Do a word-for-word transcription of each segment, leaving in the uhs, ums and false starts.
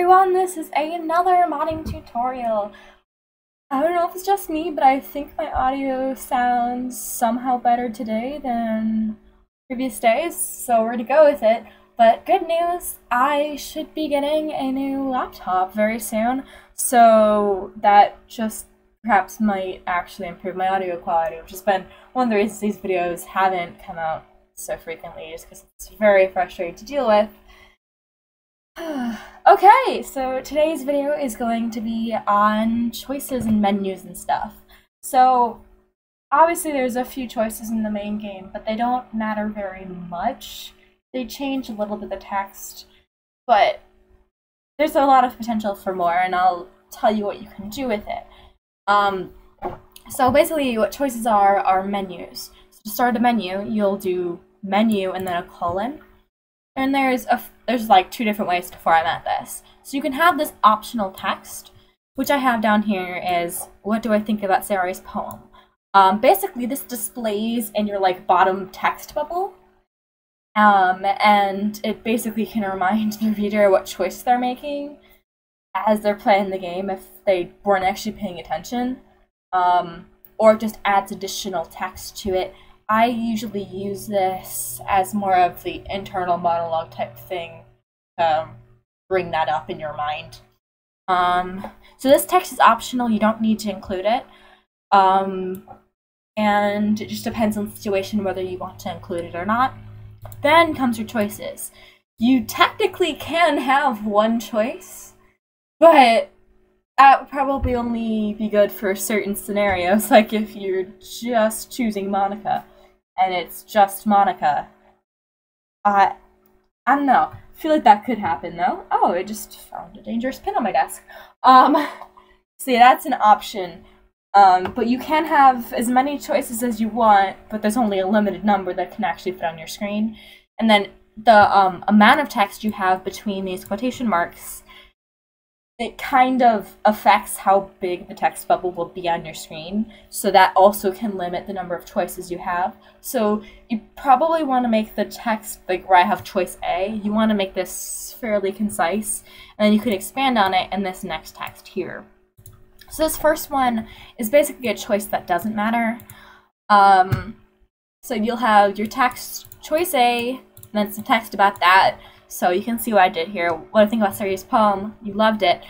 everyone, this is another modding tutorial. I don't know if it's just me, but I think my audio sounds somehow better today than previous days, so we're gonna go with it. But good news, I should be getting a new laptop very soon, so that just perhaps might actually improve my audio quality, which has been one of the reasons these videos haven't come out so frequently, just because it's very frustrating to deal with. Okay, so today's video is going to be on choices and menus and stuff. So obviously there's a few choices in the main game, but they don't matter very much. They change a little bit the text, but there's a lot of potential for more, and I'll tell you what you can do with it. Um, so basically what choices are are menus. So to start a menu, you'll do menu and then a colon. And there's a there's like two different ways to format this. So you can have this optional text, which I have down here is, what do I think about Sayori's poem? Um, basically, this displays in your like bottom text bubble, um, and it basically can remind the reader what choice they're making as they're playing the game if they weren't actually paying attention, um, or it just adds additional text to it. I usually use this as more of the internal monologue type thing to um, bring that up in your mind. Um, so this text is optional, you don't need to include it. Um, and it just depends on the situation whether you want to include it or not. Then comes your choices. You technically can have one choice, but that would probably only be good for certain scenarios, like if you're just choosing Monica. And it's just Monica. I, I don't know. I feel like that could happen, though. Oh, I just found a dangerous pin on my desk. Um, see, that's an option. Um, but you can have as many choices as you want, but there's only a limited number that can actually fit on your screen. And then the um, amount of text you have between these quotation marks, it kind of affects how big the text bubble will be on your screen, so that also can limit the number of choices you have. So you probably want to make the text, like where I have choice A, you want to make this fairly concise, and then you can expand on it in this next text here. So this first one is basically a choice that doesn't matter. Um, so you'll have your text, choice A, and then some text about that. So you can see what I did here. What I think about Sayori's poem, you loved it.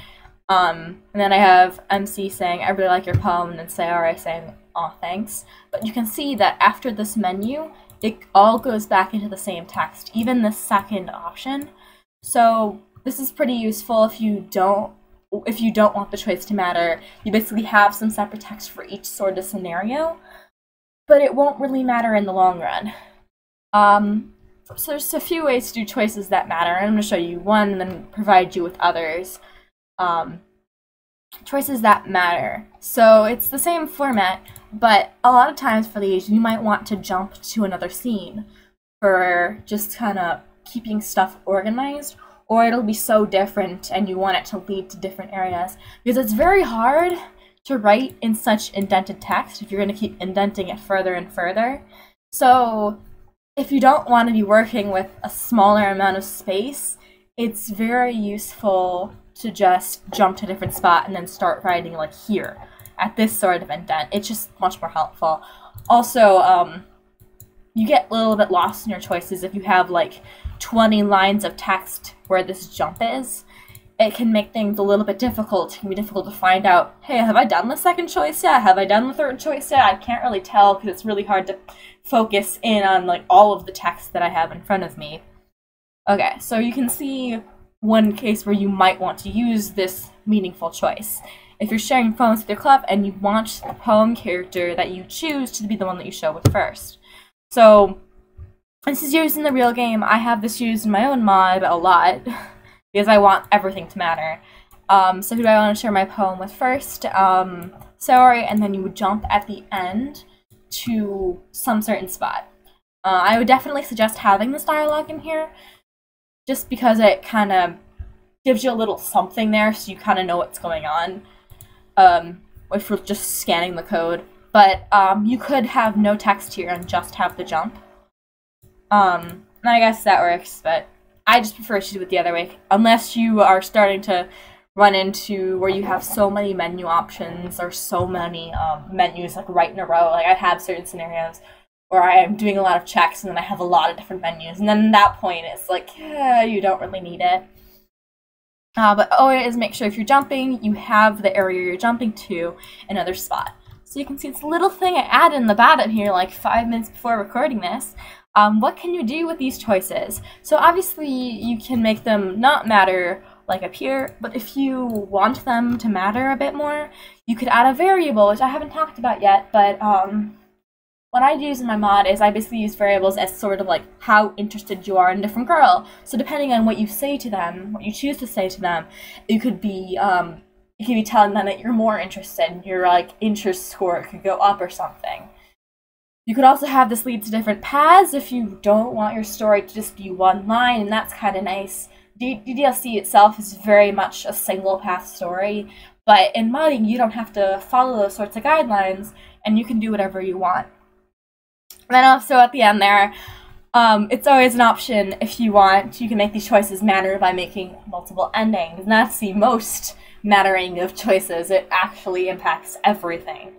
Um, and then I have M C saying, I really like your poem, and then Sayori saying, aw, thanks. But you can see that after this menu, it all goes back into the same text, even the second option. So this is pretty useful if you don't if you don't want the choice to matter. You basically have some separate text for each sort of scenario, but it won't really matter in the long run. Um, So there's a few ways to do choices that matter, and I'm going to show you one and then provide you with others. Um, choices that matter. So it's the same format, but a lot of times for these you might want to jump to another scene for just kind of keeping stuff organized, or it'll be so different and you want it to lead to different areas, because it's very hard to write in such indented text if you're going to keep indenting it further and further. So if you don't want to be working with a smaller amount of space, it's very useful to just jump to a different spot and then start writing like here at this sort of indent. It's just much more helpful. Also, um, you get a little bit lost in your choices if you have like twenty lines of text where this jump is. It can make things a little bit difficult. It can be difficult to find out, hey, have I done the second choice yet? Have I done the third choice yet? I can't really tell because it's really hard to focus in on like all of the text that I have in front of me. Okay, so you can see one case where you might want to use this meaningful choice. If you're sharing poems with your club and you want the poem character that you choose to be the one that you show with first. So this is used in the real game. I have this used in my own mod a lot, because I want everything to matter. Um, so who do I want to share my poem with first? Um, Sayori, and then you would jump at the end to some certain spot. Uh, I would definitely suggest having this dialogue in here, just because it kind of gives you a little something there, so you kind of know what's going on, um, if you're just scanning the code. But um, you could have no text here and just have the jump. Um, and I guess that works, but I just prefer to do it the other way, unless you are starting to run into where you have so many menu options or so many um, menus like right in a row. Like I've had certain scenarios where I'm doing a lot of checks and then I have a lot of different menus, and then at that point it's like, yeah, you don't really need it. Uh, but always make sure if you're jumping, you have the area you're jumping to another spot. So you can see it's a little thing I added in the bottom here, like five minutes before recording this. Um, what can you do with these choices? So obviously you can make them not matter like up here, but if you want them to matter a bit more, you could add a variable, which I haven't talked about yet, but um, what I use in my mod is I basically use variables as sort of like how interested you are in a different girl. So depending on what you say to them, what you choose to say to them, you could be um, you could be telling them that you're more interested, and your like interest score could go up or something. You could also have this lead to different paths if you don't want your story to just be one line, and that's kind of nice. D D L C itself is very much a single path story, but in modding you don't have to follow those sorts of guidelines, and you can do whatever you want. And then also at the end there, um, it's always an option if you want, you can make these choices matter by making multiple endings, and that's the most mattering of choices. It actually impacts everything.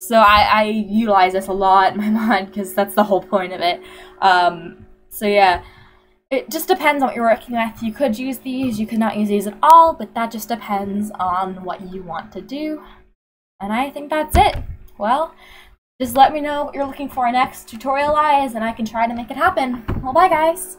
So I, I utilize this a lot in my mod because that's the whole point of it. Um, so yeah. It just depends on what you're working with. You could use these, you could not use these at all, but that just depends on what you want to do. And I think that's it. Well, just let me know what you're looking for next tutorial-wise, and I can try to make it happen. Well, bye guys!